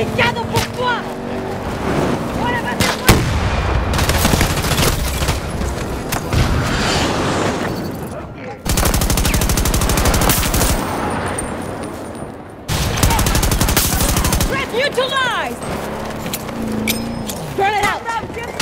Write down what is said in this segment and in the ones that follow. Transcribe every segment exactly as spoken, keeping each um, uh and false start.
Dédiado pour toi. Threat neutralized. Burn it out. Thank you.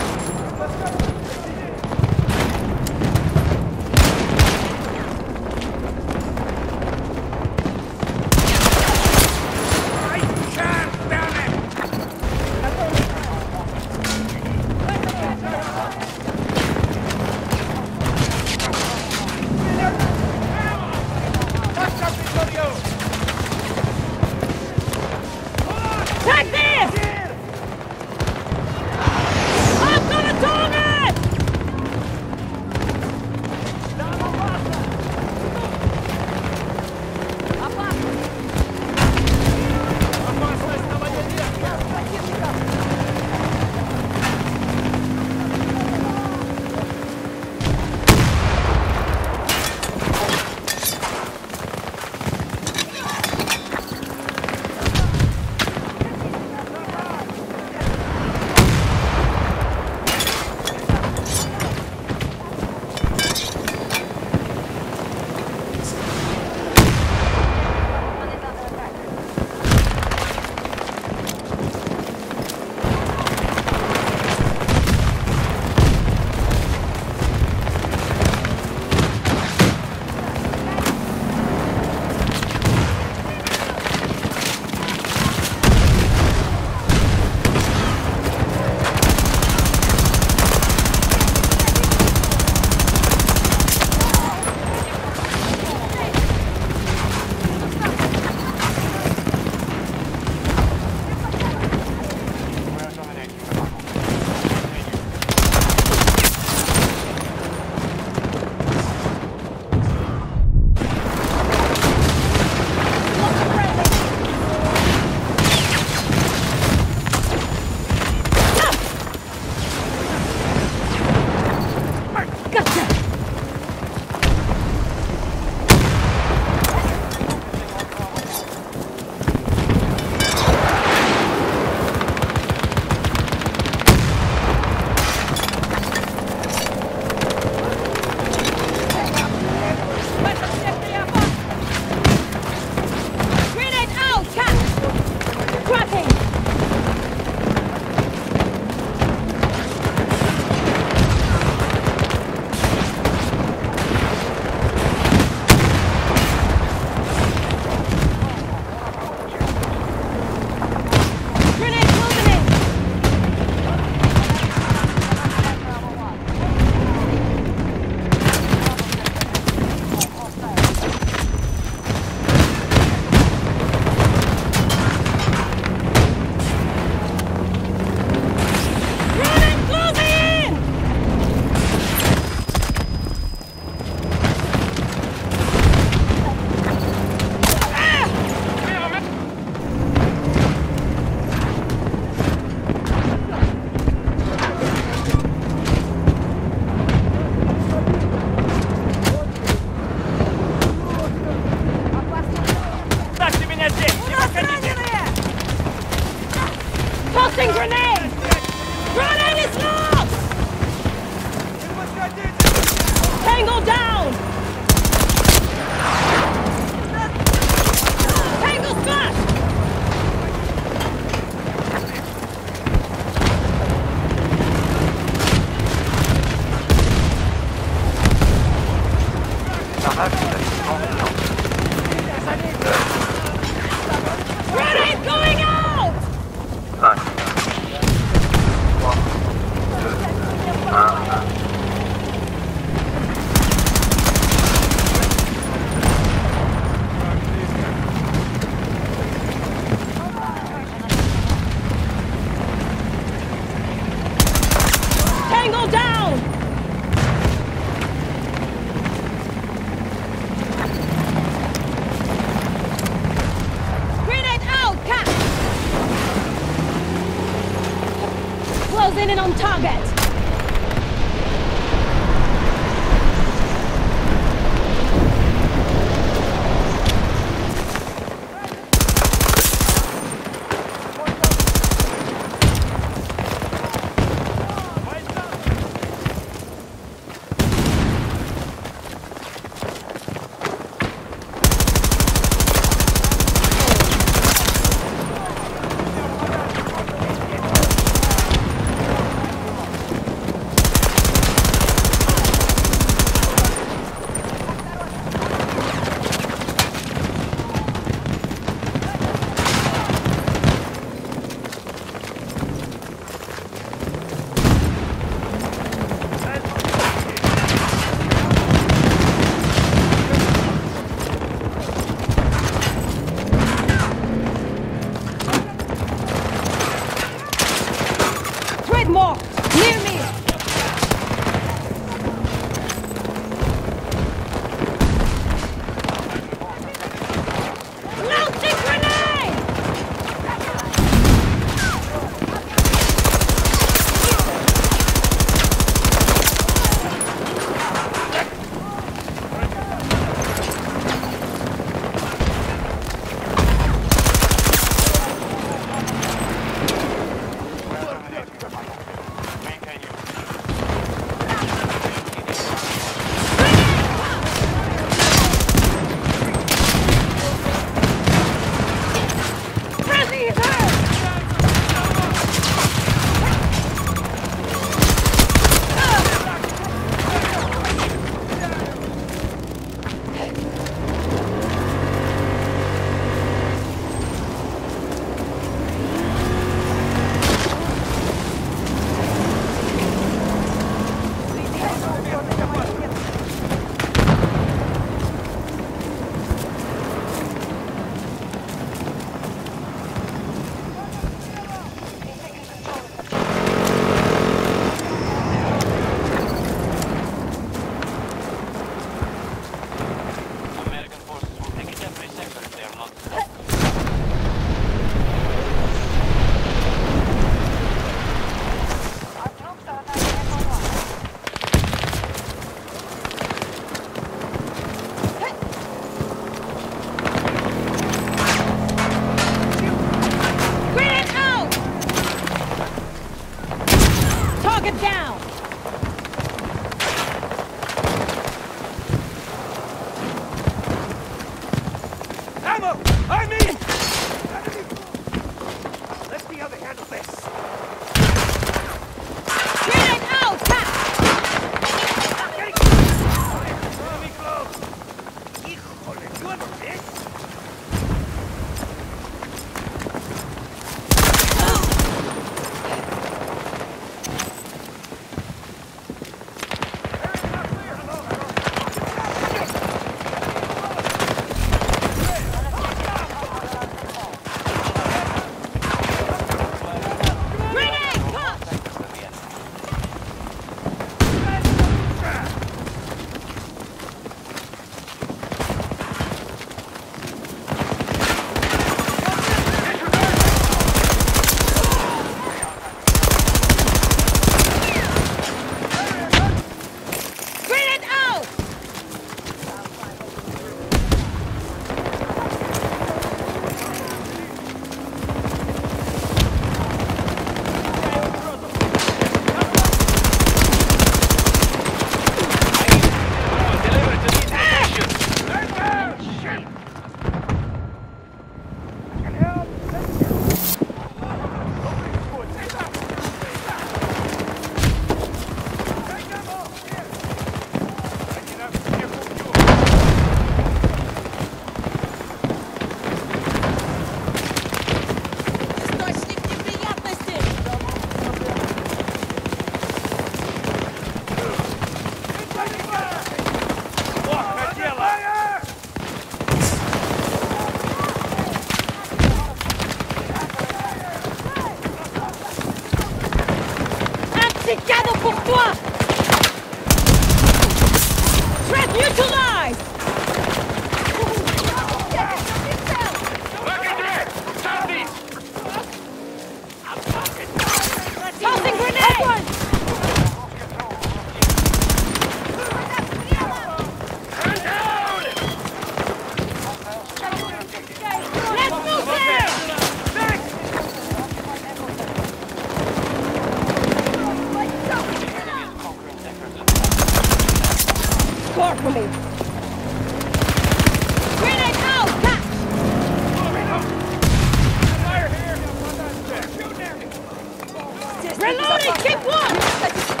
Reloading! Keep one!